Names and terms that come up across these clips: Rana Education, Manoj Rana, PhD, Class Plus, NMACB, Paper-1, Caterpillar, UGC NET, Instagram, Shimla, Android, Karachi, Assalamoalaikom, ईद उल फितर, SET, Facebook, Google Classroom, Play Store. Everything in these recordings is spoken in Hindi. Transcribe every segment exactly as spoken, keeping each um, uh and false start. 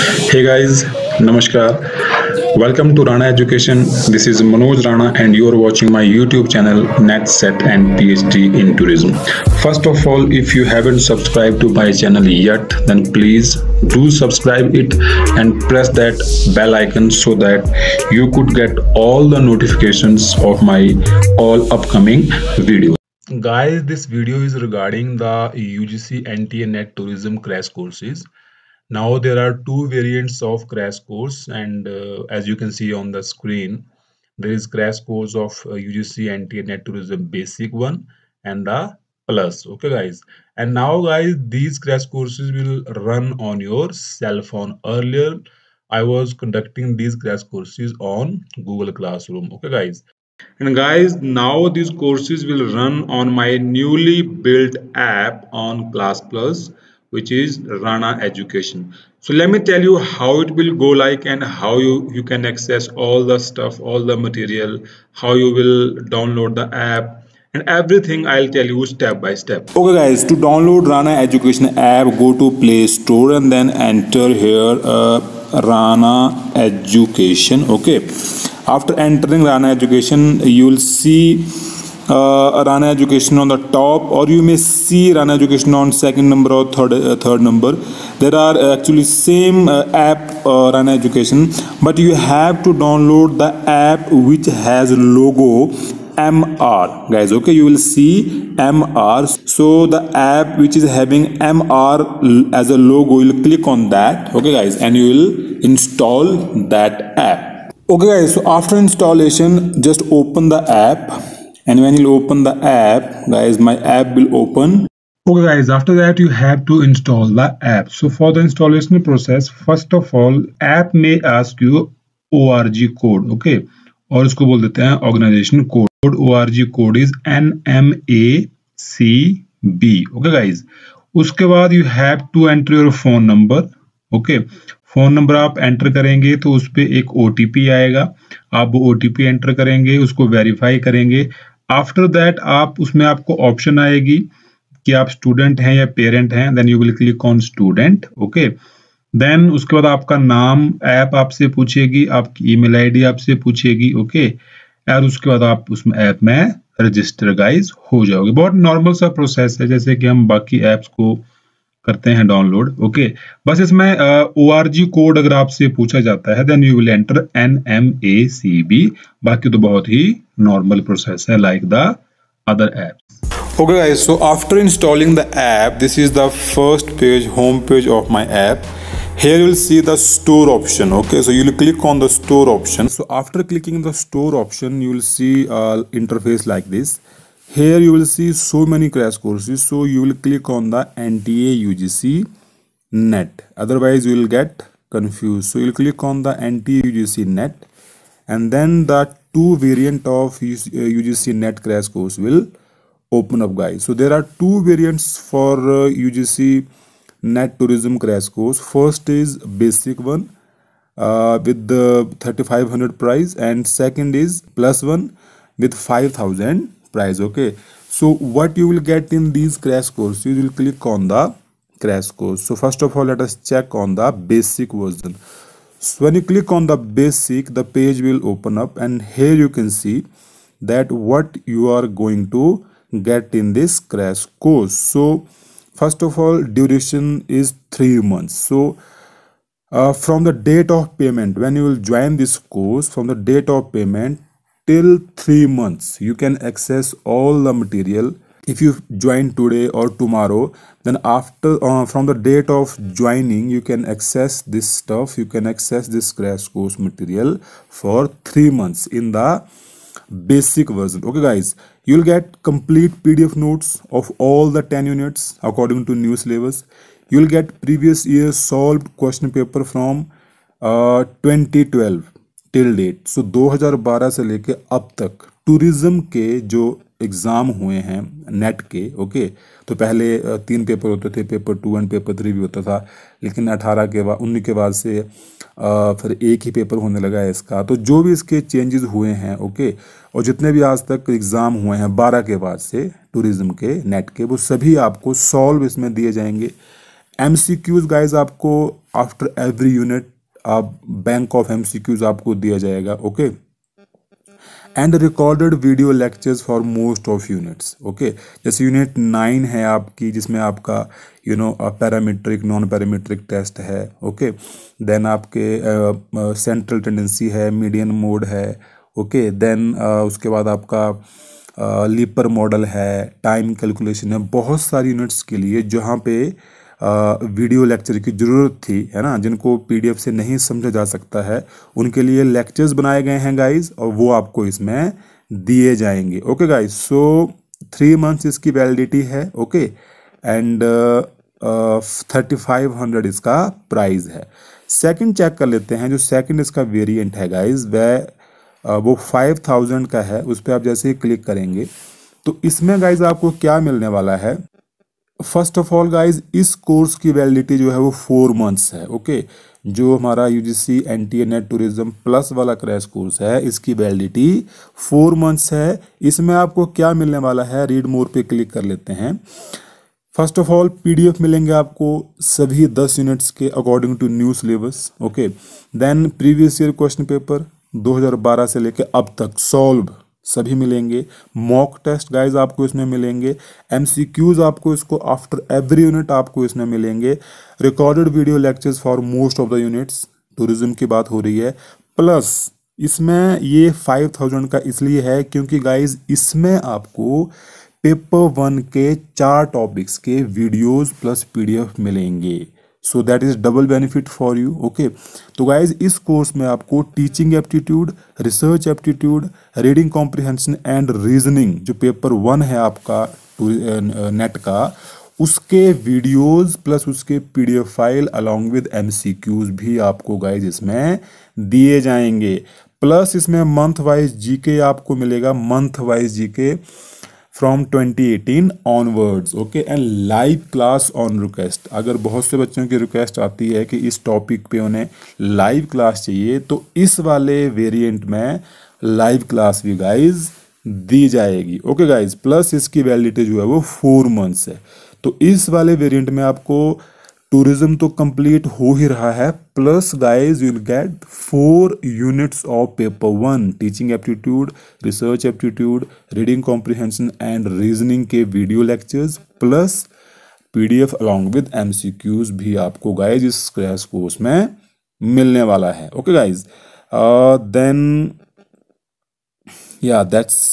Hey guys, Namaskar. Welcome to Rana Education. This is Manoj Rana and you are watching my YouTube channel N E T, S E T and P H D in Tourism. First of all, if you haven't subscribed to my channel yet, then please do subscribe it and press that bell icon so that you could get all the notifications of my all upcoming videos. Guys, this video is regarding the U G C N T A N E T Tourism crash courses. Now there are two variants of crash course, and uh, as you can see on the screen, there is crash course of uh, U G C N T A N E T Tourism Basic one and the Plus. Okay guys, and now guys, these crash courses will run on your cell phone. Earlier I was conducting these crash courses on Google Classroom. Okay guys, and guys, now these courses will run on my newly built app on Class Plus, which is Rana Education. So let me tell you how it will go like and how you, you can access all the stuff, all the material, how you will download the app, and everything I'll tell you step by step. Okay guys, to download Rana Education app, go to Play Store and then enter here uh, Rana Education. Okay, after entering Rana Education, you will see Uh, Rana Education on the top, or you may see Rana Education on second number or third uh, third number. There are actually same uh, app uh, Rana Education, but you have to download the app which has logo M R, guys. Okay, you will see M R. So the app which is having M R as a logo, you will click on that. Okay guys, and you will install that app. Okay guys, so after installation, just open the app. And when you open the app, guys, my app will open. Okay guys, after that you have to install the app. So for the installation process, first of all, app may ask you O R G code. Okay, और इसको बोल देते हैं organization code. O R G code is N M A C B. Okay guys, उसके बाद you have to enter your phone number. Okay, phone number आप एंटर करेंगे तो उस पर एक O T P आएगा. आप वो O T P एंटर करेंगे, उसको वेरीफाई करेंगे. आफ्टर दैट आप उसमें आपको ऑप्शन आएगी कि आप स्टूडेंट हैं या पेरेंट हैं. Then you will click on student. Okay, then उसके बाद आपका नाम ऐप आपसे पूछेगी, आपकी ईमेल आईडी आपसे पूछेगी. ओके, और उसके बाद आप उसमें ऐप में रजिस्टर गाइज हो जाओगे. बहुत नॉर्मल सा प्रोसेस है, जैसे कि हम बाकी ऐप्स को करते हैं डाउनलोड. ओके, बस इसमें O R G कोड अगर आपसे पूछा जाता है, then you will enter N M A C B. बाकी तो बहुत ही नॉर्मल प्रोसेस है, like the other apps. Okay guys, so after installing the app, this is the first page, home page of my app. Here you will see the store option. Okay, so you will click on the store option. So after clicking the store option, you will see uh, interface like this. Here you will see so many crash courses, so you will click on the N T A U G C N E T, otherwise you will get confused. So you will click on the N T A U G C N E T, and then the two variant of U G C N E T crash course will open up guys. So there are two variants for uh, U G C N E T tourism crash course. First is basic one uh, with the thirty-five hundred price, and second is plus one with five thousand price. Okay, so what you will get in these crash course, you will click on the crash course. So first of all, let us check on the basic version. So when you click on the basic, the page will open up, and here you can see that what you are going to get in this crash course. So first of all, duration is three months. So uh, from the date of payment, when you will join this course, from the date of payment till three months, you can access all the material. If you join today or tomorrow, then after uh, from the date of joining, you can access this stuff, you can access this crash course material for three months in the basic version. Okay guys, you'll get complete P D F notes of all the ten units according to new syllabus. You'll get previous year solved question paper from uh, twenty twelve till date. So दो हज़ार बारह से लेके अब तक टूरिज़म के जो एग्ज़ाम हुए हैं नेट के, ओके, तो पहले तीन पेपर होते थे, paper two and paper three भी होता था, लेकिन अठारह के बाद उन्नीस के बाद से आ, फिर एक ही पेपर होने लगा है इसका. तो जो भी इसके चेंजेस हुए हैं, ओके, और जितने भी आज तक एग्ज़ाम हुए हैं बारह के बाद से टूरिज़म के नेट के, वो सभी आपको सॉल्व इसमें दिए जाएंगे. एमसीक्यूज गाइज आपको आफ्टर एवरी यूनिट आप बैंक ऑफ एमसीक्यूज आपको दिया जाएगा, okay. And recorded video lectures for most of units, okay. जैसे यूनिट नाइन है आपकी, जिसमें आपका you know parametric non parametric test है, ओके। देन आपके सेंट्रल टेंडेंसी है, मीडियन मोड है, ओके। देन उसके बाद आपका लीपर मॉडल है, टाइम कैलकुलेशन है, बहुत सारी यूनिट्स के लिए जहाँ पे वीडियो लेक्चर की ज़रूरत थी, है ना। जिनको पीडीएफ से नहीं समझा जा सकता है उनके लिए लेक्चर्स बनाए गए हैं गाइस, और वो आपको इसमें दिए जाएंगे, okay guys. So three months इसकी वैलिडिटी है, okay. And thirty five hundred इसका प्राइस है। सेकंड चेक कर लेते हैं, जो सेकंड इसका वेरिएंट है गाइस, वह वो फाइव थाउजेंड का है। उस पर आप जैसे ही क्लिक करेंगे तो इसमें गाइज आपको क्या मिलने वाला है। फर्स्ट ऑफ ऑल गाइज इस कोर्स की वैलिडिटी जो है वो फोर मंथ्स है, ओके। जो हमारा UGC NTA NET tourism plus वाला क्रैश कोर्स है, इसकी वैलिडिटी फोर मंथ्स है। इसमें आपको क्या मिलने वाला है, रीड मोर पे क्लिक कर लेते हैं। फर्स्ट ऑफ ऑल पीडीएफ मिलेंगे आपको सभी दस यूनिट्स के according to new syllabus, okay. Then previous year question paper दो हज़ार बारह से लेकर अब तक सॉल्व सभी मिलेंगे। मॉक टेस्ट गाइज आपको इसमें मिलेंगे। एमसीक्यूज आपको इसको आफ्टर एवरी यूनिट आपको इसमें मिलेंगे। Recorded video lectures for most of the units, tourism की बात हो रही है। प्लस इसमें ये फाइव थाउजेंड का इसलिए है क्योंकि गाइज इसमें आपको पेपर वन के चार टॉपिक्स के वीडियोज प्लस पीडीएफ मिलेंगे। So that is double benefit for you, okay. तो गाइज इस कोर्स में आपको teaching aptitude, research aptitude, reading comprehension and reasoning, जो पेपर वन है आपका नेट का, उसके वीडियोस प्लस उसके PDF file along with MCQs भी आपको गाइज इसमें दिए जाएंगे। प्लस इसमें मंथ वाइज जीके आपको मिलेगा, month wise GK from twenty eighteen onwards, okay. And live class on request, अगर बहुत से बच्चों की रिक्वेस्ट आती है कि इस टॉपिक पे उन्हें लाइव क्लास चाहिए, तो इस वाले वेरिएंट में लाइव क्लास भी गाइज दी जाएगी, ओके गाइज। प्लस इसकी वैलिडिटी जो है वो फोर मंथ्स है। तो इस वाले वेरिएंट में आपको टूरिज्म तो कंप्लीट हो ही रहा है, plus guys you will get four units of paper one, teaching aptitude, research aptitude, reading comprehension and reasoning के video lectures plus PDF along with MCQs भी आपको गाइज इस क्रैश कोर्स में मिलने वाला है, okay guys. Then yeah that's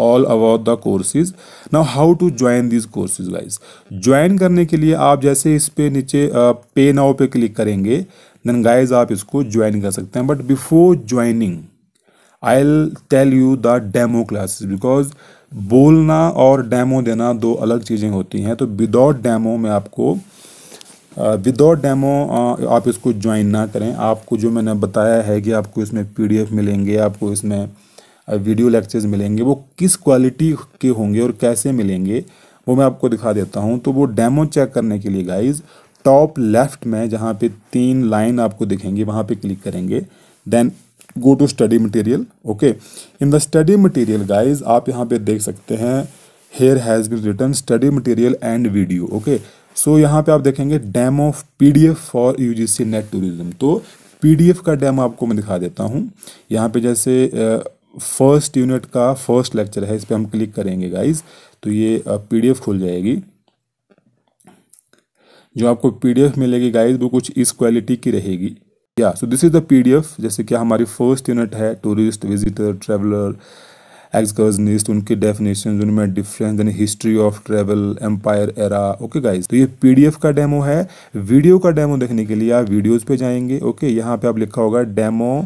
all about the courses. Now how to join this courses guys. Join करने के लिए आप जैसे इस पे नीचे पे नाउ पे क्लिक करेंगे, देन गाइज आप इसको ज्वाइन कर सकते हैं। But before joining I will tell you the demo classes, because बोलना और डेमो देना दो अलग चीज़ें होती हैं। तो विदाउट डेमो में आपको विदाउट डेमो आप इसको ज्वाइन ना करें। आपको जो मैंने बताया है कि आपको इसमें पीडीएफ मिलेंगे, आपको इसमें वीडियो लेक्चर्स मिलेंगे, वो किस क्वालिटी के होंगे और कैसे मिलेंगे वो मैं आपको दिखा देता हूं। तो वो डेमो चेक करने के लिए गाइज टॉप लेफ्ट में जहां पे तीन लाइन आपको दिखेंगे वहां पे क्लिक करेंगे, then go to study material, okay. In the study material guys आप यहां पे देख सकते हैं, here has been written study material and video, okay. So यहाँ पर आप देखेंगे demo P D F for U G C NET tourism. तो पी डी एफ का डेमो आपको मैं दिखा देता हूँ। यहाँ पर जैसे फर्स्ट यूनिट का फर्स्ट लेक्चर है, इस पर हम क्लिक करेंगे गाइज तो ये पीडीएफ खुल जाएगी। जो आपको पीडीएफ मिलेगी गाइज वो कुछ इस क्वालिटी की रहेगी। Yeah so this is the PDF. जैसे कि हमारी फर्स्ट यूनिट है टूरिस्ट, विजिटर, ट्रैवलर, एक्सकर्जनिस्ट, उनके डेफिनेशन, उनमें difference, then history of travel, empire era, okay guys. तो ये पीडीएफ का डेमो है। वीडियो का डेमो देखने के लिए आप वीडियोज़ पर जाएंगे, ओके। यहाँ पर आप लिखा होगा demo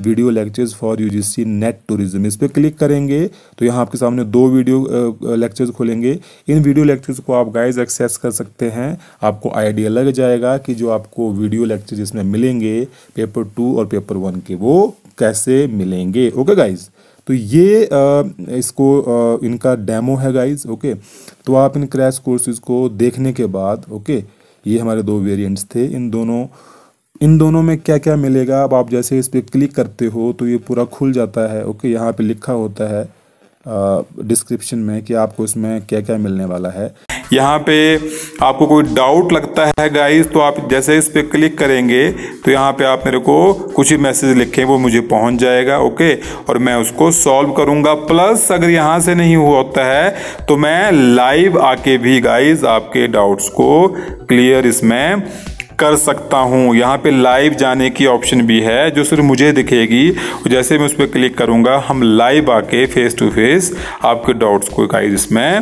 video lectures for UGC NET tourism, इस पर क्लिक करेंगे तो यहाँ आपके सामने दो वीडियो लेक्चर्स खुलेंगे। इन वीडियो लेक्चर्स को आप गाइज एक्सेस कर सकते हैं। आपको आइडिया लग जाएगा कि जो आपको वीडियो लेक्चर जिसमें मिलेंगे पेपर टू और पेपर वन के वो कैसे मिलेंगे, ओके गाइज। तो ये आ, इसको आ, इनका डेमो है गाइज, ओके। तो आप इन क्रैश कोर्सेज को देखने के बाद, ओके, ये हमारे दो वेरियंट्स थे, इन दोनों इन दोनों में क्या क्या मिलेगा। अब आप जैसे इस पर क्लिक करते हो तो ये पूरा खुल जाता है, ओके। यहाँ पे लिखा होता है डिस्क्रिप्शन में कि आपको इसमें क्या क्या मिलने वाला है। यहाँ पे आपको कोई डाउट लगता है गाइस तो आप जैसे इस पर क्लिक करेंगे तो यहाँ पे आप मेरे को कुछ ही मैसेज लिखें वो मुझे पहुँच जाएगा ओके, और मैं उसको सॉल्व करूँगा। प्लस अगर यहाँ से नहीं हुआ होता है तो मैं लाइव आके भी गाइस आपके डाउट्स को क्लियर इसमें कर सकता हूँ। यहाँ पे लाइव जाने की ऑप्शन भी है जो सिर्फ मुझे दिखेगी। जैसे मैं उस पर क्लिक करूँगा हम लाइव आके फेस टू फेस आपके डाउट्स को गाइज इसमें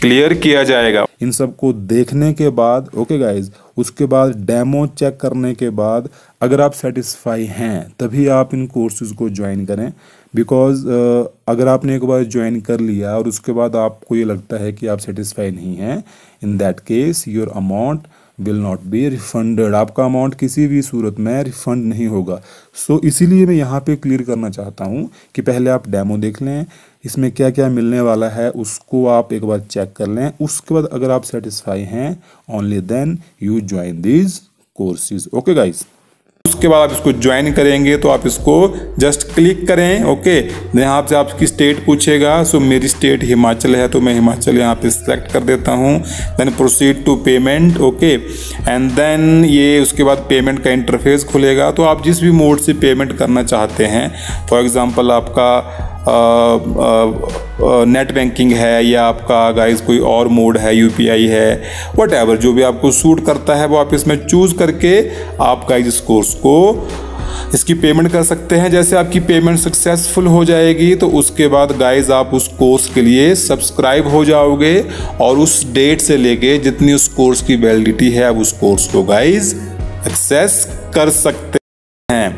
क्लियर किया जाएगा। इन सब को देखने के बाद ओके गाइज, उसके बाद डेमो चेक करने के बाद अगर आप सेटिस्फाई हैं तभी आप इन कोर्सेज़ को ज्वाइन करें। बिकॉज़ uh, अगर आपने एक बार ज्वाइन कर लिया और उसके बाद आपको ये लगता है कि आप सेटिस्फाई नहीं हैं, in that case your amount will not be refunded, आपका अमाउंट किसी भी सूरत में रिफ़ंड नहीं होगा। सो so, इसीलिए मैं यहाँ पे क्लियर करना चाहता हूँ कि पहले आप डेमो देख लें, इसमें क्या क्या मिलने वाला है उसको आप एक बार चेक कर लें, उसके बाद अगर आप सेटिस्फाई हैं only then you join these courses okay guys. उसके बाद आप इसको ज्वाइन करेंगे तो आप इसको जस्ट क्लिक करें ओके। यहाँ से आपकी स्टेट पूछेगा, सो मेरी स्टेट हिमाचल है तो मैं हिमाचल यहाँ पे सिलेक्ट कर देता हूँ। Then proceed to payment okay, and then ये उसके बाद पेमेंट का इंटरफेस खुलेगा। तो आप जिस भी मोड से पेमेंट करना चाहते हैं, फॉर एग्जांपल आपका आ, आ, आ, नेट बैंकिंग है या आपका गाइस कोई और मोड है, यूपीआई है, वट एवर जो भी आपको सूट करता है वो आप इसमें चूज़ करके आप गाइस इस कोर्स को इसकी पेमेंट कर सकते हैं। जैसे आपकी पेमेंट सक्सेसफुल हो जाएगी तो उसके बाद गाइस आप उस कोर्स के लिए सब्सक्राइब हो जाओगे और उस डेट से लेके जितनी उस कोर्स की वैलिडिटी है आप उस कोर्स को गाइस एक्सेस कर सकते हैं।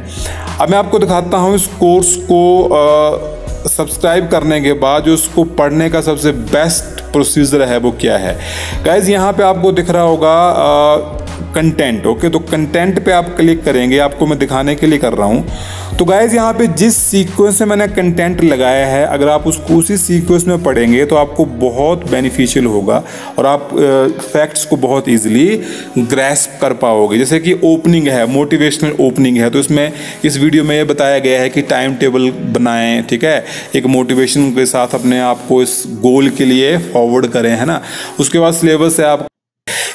अब मैं आपको दिखाता हूँ इस कोर्स को आ, सब्सक्राइब करने के बाद जो उसको पढ़ने का सबसे बेस्ट प्रोसीजर है वो क्या है गाइज। यहाँ पे आपको दिख रहा होगा कंटेंट ओके, तो कंटेंट पे आप क्लिक करेंगे, आपको मैं दिखाने के लिए कर रहा हूँ। तो गाइज यहाँ पे जिस सीक्वेंस से मैंने कंटेंट लगाया है अगर आप उसको उसी सीक्वेंस में पढ़ेंगे तो आपको बहुत बेनिफिशियल होगा और आप फैक्ट्स को बहुत ईजिली ग्रैस्प कर पाओगे। जैसे कि ओपनिंग है, मोटिवेशनल ओपनिंग है, तो इसमें इस वीडियो में ये बताया गया है कि टाइम टेबल बनाएं, ठीक है, एक मोटिवेशन के साथ अपने आप को इस गोल के लिए फॉरवर्ड करें, है ना। उसके बाद सिलेबस है, आप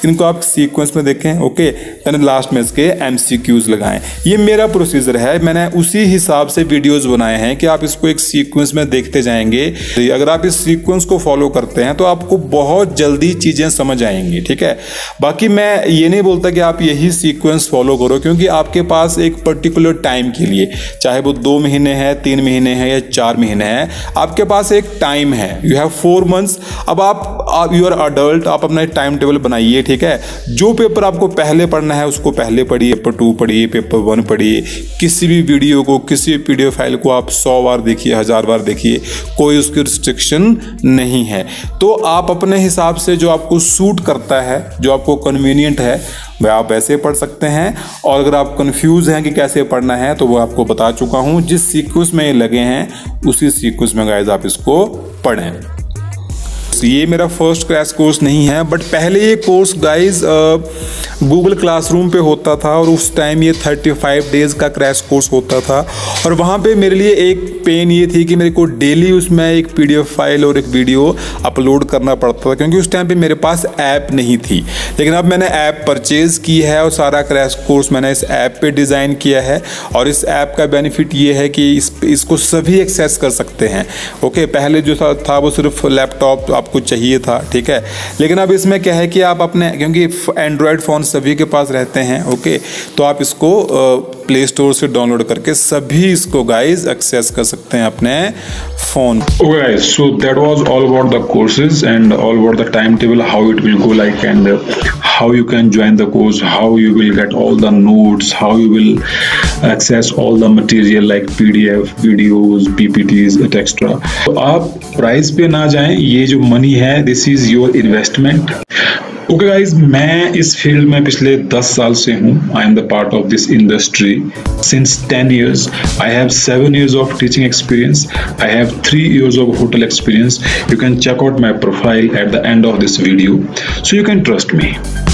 इनको आप सीक्वेंस में देखें ओके, यानी लास्ट में इसके एमसीक्यूज लगाएं। ये मेरा प्रोसीजर है, मैंने उसी हिसाब से वीडियोस बनाए हैं कि आप इसको एक सीक्वेंस में देखते जाएंगे। अगर आप इस सीक्वेंस को फॉलो करते हैं तो आपको बहुत जल्दी चीज़ें समझ आएंगी, ठीक है। बाकी मैं ये नहीं बोलता कि आप यही सीक्वेंस फॉलो करो, क्योंकि आपके पास एक पर्टिकुलर टाइम के लिए, चाहे वो दो महीने है, तीन महीने है या चार महीने है, आपके पास एक टाइम है, यू हैव फोर मंथ्स। अब आप यू आर अडल्ट, आप अपना टाइम टेबल बनाइए, ठीक है। जो पेपर आपको पहले पढ़ना है उसको पहले पढ़िए, पेपर टू पढ़िए, पेपर वन पढ़िए, किसी भी वीडियो को, किसी भी पीडीएफ फाइल को आप सौ बार देखिए, हज़ार बार देखिए, कोई उसकी रिस्ट्रिक्शन नहीं है। तो आप अपने हिसाब से जो आपको सूट करता है, जो आपको कन्वीनियंट है, वह आप ऐसे पढ़ सकते हैं। और अगर आप कंफ्यूज हैं कि कैसे पढ़ना है तो वो आपको बता चुका हूँ, जिस सीक्वेंस में ये लगे हैं उसी सीक्वेंस में गाइस आप इसको पढ़ें। ये मेरा फर्स्ट क्रैश कोर्स नहीं है, बट पहले ये कोर्स गाइस गूगल क्लासरूम पे होता था और उस टाइम ये पैंतीस डेज का क्रैश कोर्स होता था। और वहाँ पे मेरे लिए एक पेन ये थी कि मेरे को डेली उसमें एक पीडीएफ फाइल और एक वीडियो अपलोड करना पड़ता था, क्योंकि उस टाइम पे मेरे पास ऐप नहीं थी। लेकिन अब मैंने ऐप परचेज़ की है और सारा क्रैश कोर्स मैंने इस ऐप पर डिज़ाइन किया है। और इस ऐप का बेनिफिट ये है कि इस इसको सभी एक्सेस कर सकते हैं ओके। पहले जो था वो सिर्फ लैपटॉप आपको चाहिए था, ठीक है, लेकिन अब इसमें क्या है कि आप अपने, क्योंकि एंड्रॉयड फ़ोन सभी के पास रहते हैं ओके, तो आप इसको प्ले स्टोर से डाउनलोड करके सभी इसको गाइज एक्सेस कर सकते हैं अपने phone. Okay guys, so that was all about the courses and all about the time table, how it will go like and how you can join the course, how you will get all the notes, how you will access all the material like P D F, videos, P P Ts, et cetera. तो आप price पे ना जाएं, ये जो money है, this is your investment. Okay guys, मैं इस फील्ड में पिछले दस साल से हूँ। I am the part of this industry since ten years. I have seven years of teaching experience, I have three years of hotel experience. You can check out my profile at the end of this video, so you can trust me.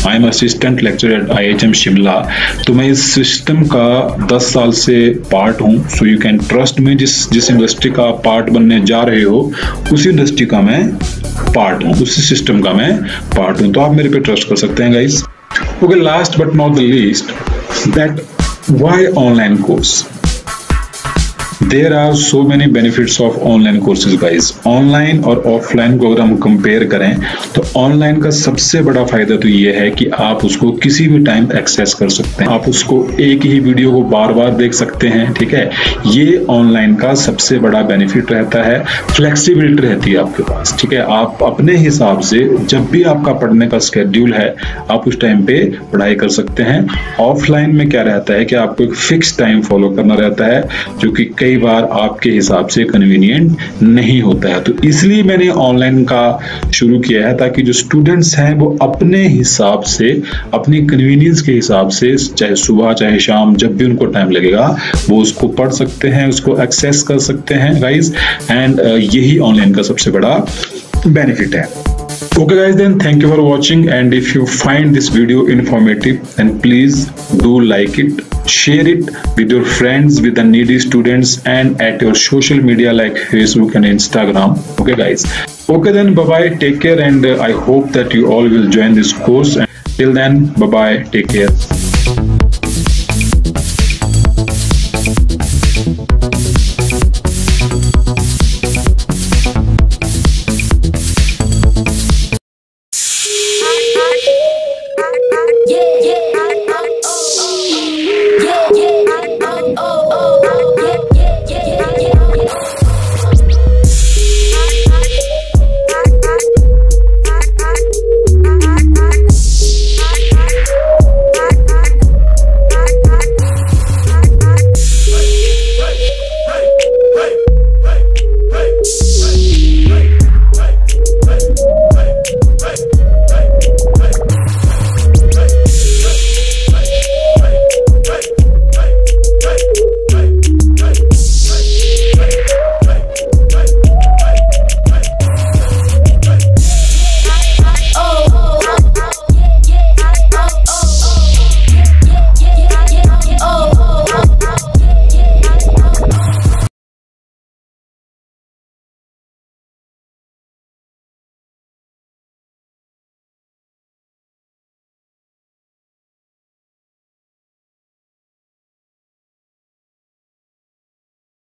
I am assistant lecture at I H M Shimla, तो मैं इस सिस्टम का दस साल से पार्ट हूँ। So you can trust me, जिस जिस इंडस्ट्री का पार्ट बनने जा रहे हो उसी इंडस्ट्री का मैं पार्ट हूँ, उसी सिस्टम का मैं पार्ट हूँ, तो आप मेरे पे ट्रस्ट कर सकते हैं guys. Okay, last but not the least, that why online course. There are so many benefits of online courses guys. Online और ऑफलाइन को अगर हम कंपेयर करें तो ऑनलाइन का सबसे बड़ा फायदा तो ये है कि आप उसको किसी भी टाइम एक्सेस कर सकते हैं, आप उसको एक ही वीडियो को बार बार देख सकते हैं, ठीक है। ये ऑनलाइन का सबसे बड़ा बेनिफिट रहता है। फ्लेक्सीबिलिटी रहती है आपके पास, ठीक है। आप अपने हिसाब से जब भी आपका पढ़ने का स्केड्यूल है आप उस टाइम पे पढ़ाई कर सकते हैं। ऑफलाइन में क्या रहता है कि आपको एक फिक्स टाइम फॉलो करना रहता है जो कि कई बार आपके हिसाब से कन्वीनियंट नहीं होता है। तो इसलिए मैंने ऑनलाइन का शुरू किया है ताकि जो स्टूडेंट्स हैं वो अपने हिसाब से, अपनी कन्वीनियंस के हिसाब से, चाहे सुबह चाहे शाम, जब भी उनको टाइम लगेगा वो उसको पढ़ सकते हैं, उसको एक्सेस कर सकते हैं गाइज। एंड यही ऑनलाइन का सबसे बड़ा बेनिफिट है। Okay guys, then thank you for watching, and if you find this video informative then please do like it, share it with your friends, with the needy students, and at your social media like Facebook and Instagram. Okay guys, okay then, bye bye, take care, and uh, I hope that you all will join this course. And till then, bye bye, take care.